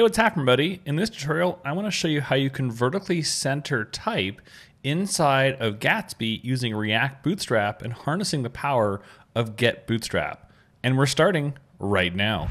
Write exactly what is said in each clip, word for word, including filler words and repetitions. Hey, what's happening, buddy? In this tutorial, I want to show you how you can vertically center type inside of Gatsby using React Bootstrap and harnessing the power of getbootstrap. And we're starting right now.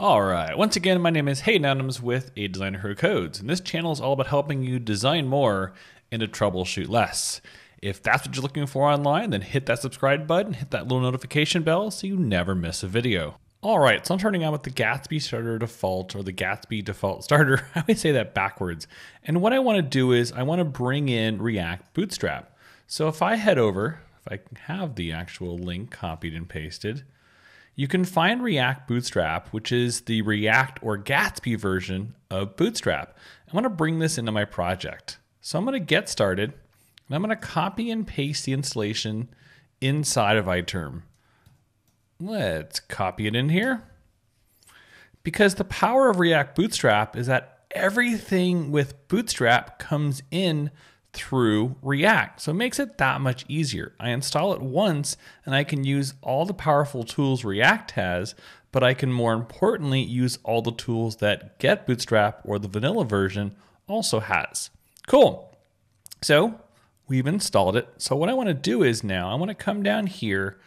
All right, once again, my name is Hayden Adams with A Designer Who Codes, and this channel is all about helping you design more and to troubleshoot less. If that's what you're looking for online, then hit that subscribe button, hit that little notification bell so you never miss a video. All right, so I'm starting out with the Gatsby starter default or the Gatsby default starter. I always say that backwards. And what I wanna do is I wanna bring in React Bootstrap. So if I head over, if I can have the actual link copied and pasted, you can find React Bootstrap, which is the React or Gatsby version of Bootstrap. I wanna bring this into my project. So I'm gonna get started and I'm gonna copy and paste the installation inside of iTerm. Let's copy it in here. Because the power of React Bootstrap is that everything with Bootstrap comes in through React. So it makes it that much easier. I install it once and I can use all the powerful tools React has, but I can more importantly use all the tools that getBootstrap or the vanilla version also has. Cool. So we've installed it. So what I want to do is now I want to come down here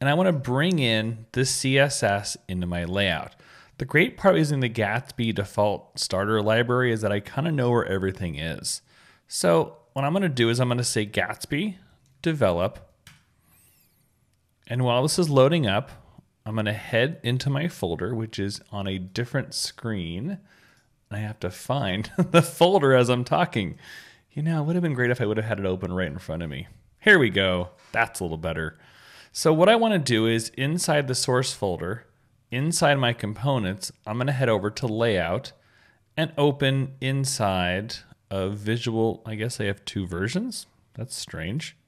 and I want to bring in this C S S into my layout. The great part using the Gatsby default starter library is that I kind of know where everything is. So what I'm going to do is I'm going to say Gatsby develop. And while this is loading up, I'm going to head into my folder, which is on a different screen. I have to find the folder as I'm talking. You know, it would have been great if I would have had it open right in front of me. Here we go. That's a little better. So what I wanna do is inside the source folder, inside my components, I'm gonna head over to layout and open inside of visual, I guess I have two versions. That's strange.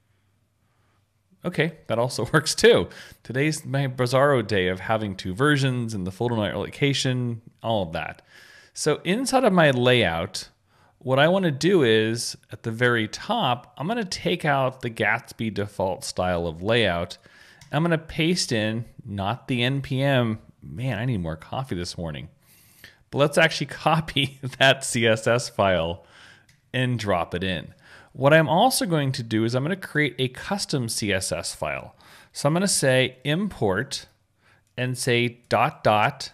Okay, that also works too. Today's my bizarro day of having two versions and the folder my location, all of that. So inside of my layout, what I wanna do is at the very top, I'm gonna take out the Gatsby default style of layout. I'm gonna paste in, not the N P M, man, I need more coffee this morning. But let's actually copy that C S S file and drop it in. What I'm also going to do is I'm gonna create a custom C S S file. So I'm gonna say import and say dot dot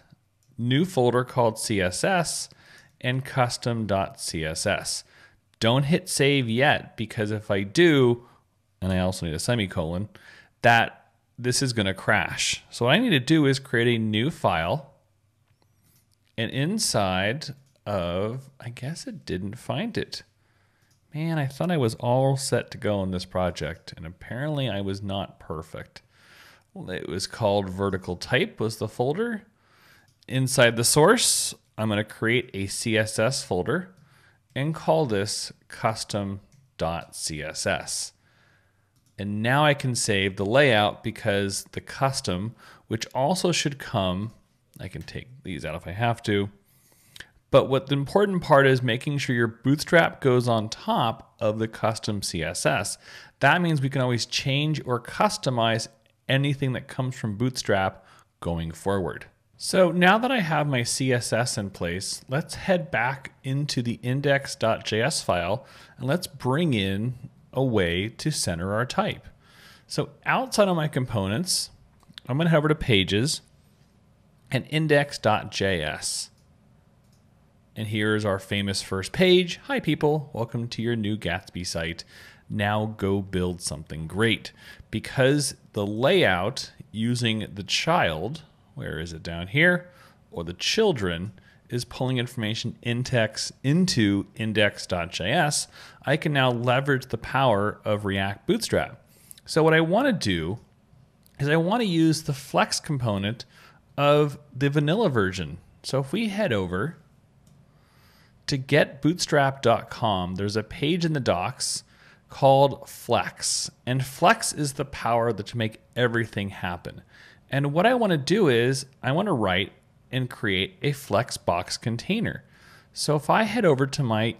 new folder called C S S and custom dot C S S. Don't hit save yet because if I do, and I also need a semicolon, that this is gonna crash. So what I need to do is create a new file and inside of, I guess it didn't find it. Man, I thought I was all set to go on this project and apparently I was not perfect. Well, it was called vertical type was the folder. Inside the source, I'm gonna create a C S S folder and call this custom dot C S S. And now I can save the layout because the custom, which also should come, I can take these out if I have to, but what the important part is making sure your Bootstrap goes on top of the custom C S S. That means we can always change or customize anything that comes from Bootstrap going forward. So now that I have my C S S in place, let's head back into the index dot J S file and let's bring in a way to center our type. So outside of my components, I'm gonna head over to pages and index dot J S. And here's our famous first page. Hi people, welcome to your new Gatsby site. Now go build something great. Because the layout using the child, where is it down here, or the children, is pulling information in text into index dot J S, I can now leverage the power of React Bootstrap. So what I wanna do is I wanna use the Flex component of the vanilla version. So if we head over to get bootstrap dot com, there's a page in the docs called Flex, and Flex is the power that to make everything happen. And what I wanna do is, I wanna write and create a Flexbox container. So if I head over to my,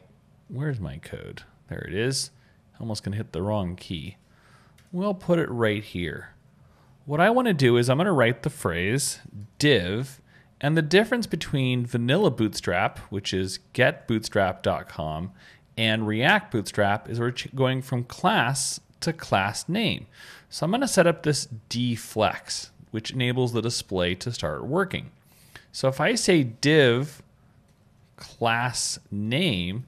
where's my code? There it is, almost gonna hit the wrong key. We'll put it right here. What I wanna do is I'm gonna write the phrase div And the difference between vanilla Bootstrap, which is get bootstrap dot com, and React Bootstrap is we're going from class to class name. So I'm going to set up this dflex, which enables the display to start working. So if I say div class name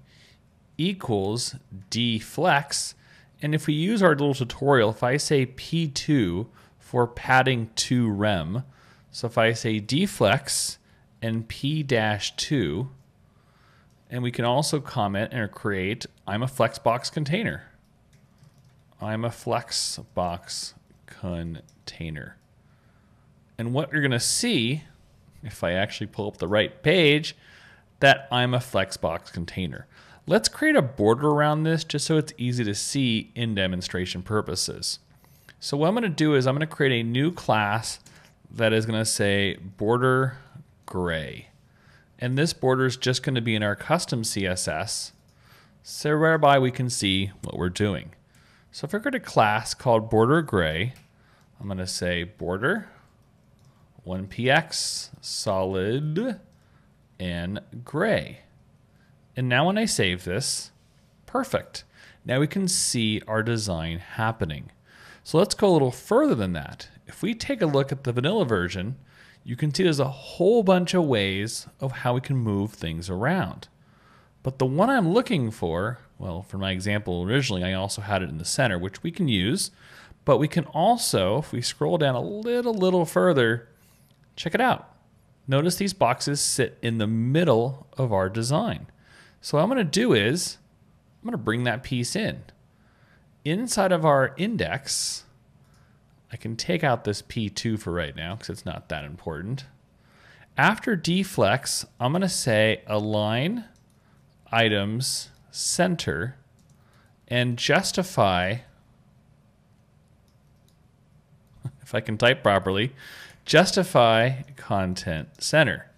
equals dflex, and if we use our little tutorial, if I say P two for padding to rem, so if I say dflex and P two, and we can also comment and create, I'm a Flexbox container. I'm a Flexbox container. And what you're gonna see, if I actually pull up the right page, that I'm a Flexbox container. Let's create a border around this just so it's easy to see in demonstration purposes. So what I'm gonna do is I'm gonna create a new class that is gonna say border gray. And this border is just gonna be in our custom C S S, so whereby we can see what we're doing. So if I create a class called border gray, I'm gonna say border one P X solid and gray. And now when I save this, perfect. Now we can see our design happening. So let's go a little further than that. If we take a look at the vanilla version, you can see there's a whole bunch of ways of how we can move things around. But the one I'm looking for, well, for my example originally, I also had it in the center, which we can use, but we can also, if we scroll down a little, little further, check it out. Notice these boxes sit in the middle of our design. So what I'm gonna do is, I'm gonna bring that piece in. Inside of our index, I can take out this P two for right now because it's not that important. After dflex, I'm gonna say align items center and justify, if I can type properly, justify content center.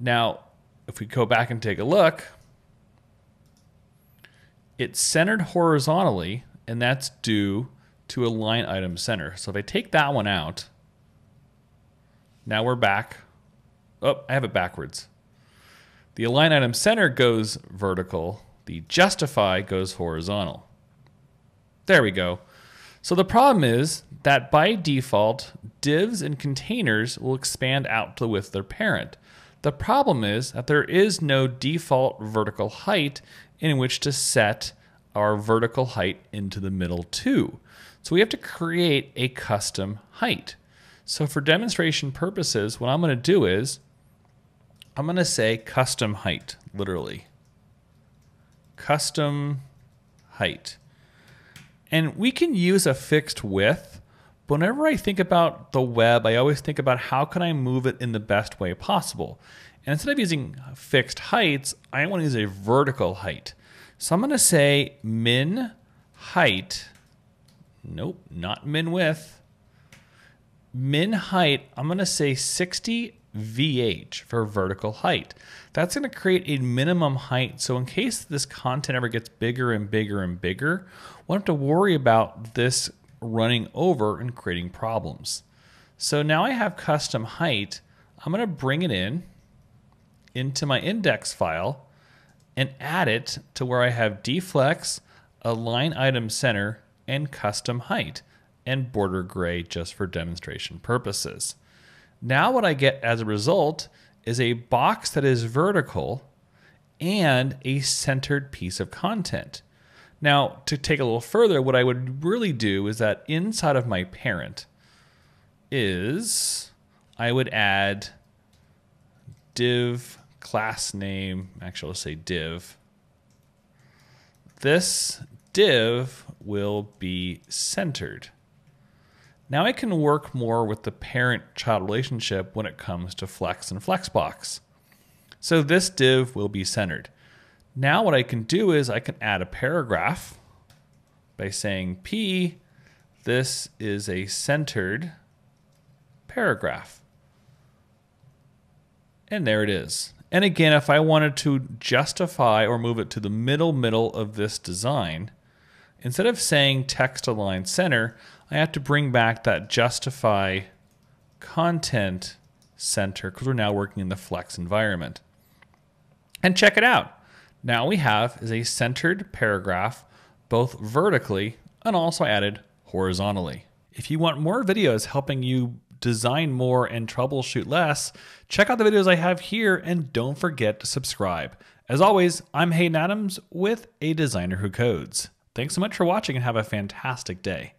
Now, if we go back and take a look, it's centered horizontally, and that's due to align item center. So if I take that one out, now we're back. Oh, I have it backwards. The align item center goes vertical. The justify goes horizontal. There we go. So the problem is that by default, divs and containers will expand out to the width of their parent. The problem is that there is no default vertical height in which to set our vertical height into the middle too. So we have to create a custom height. So for demonstration purposes, what I'm gonna do is, I'm gonna say custom height, literally. Custom height. And we can use a fixed width, but whenever I think about the web, I always think about how can I move it in the best way possible. And instead of using fixed heights, I want to use a vertical height. So I'm going to say min height, nope, not min width, min height, I'm going to say sixty V H for vertical height. That's going to create a minimum height. So in case this content ever gets bigger and bigger and bigger, we don't have to worry about this running over and creating problems. So now I have custom height. I'm going to bring it in into my index file and add it to where I have dflex, align item center, and custom height, and border gray just for demonstration purposes. Now what I get as a result is a box that is vertical and a centered piece of content. Now, to take a little further, what I would really do is that inside of my parent is, I would add div class name, actually let's say div. This div will be centered. Now I can work more with the parent-child relationship when it comes to Flex and Flexbox. So this div will be centered. Now what I can do is I can add a paragraph by saying P, this is a centered paragraph. And there it is. And again, if I wanted to justify or move it to the middle middle of this design, instead of saying text align center, I have to bring back that justify content center because we're now working in the Flex environment. And check it out. Now we have is a centered paragraph, both vertically and also added horizontally. If you want more videos helping you design more and troubleshoot less, check out the videos I have here and don't forget to subscribe. As always, I'm Hayden Adams with A Designer Who Codes. Thanks so much for watching and have a fantastic day.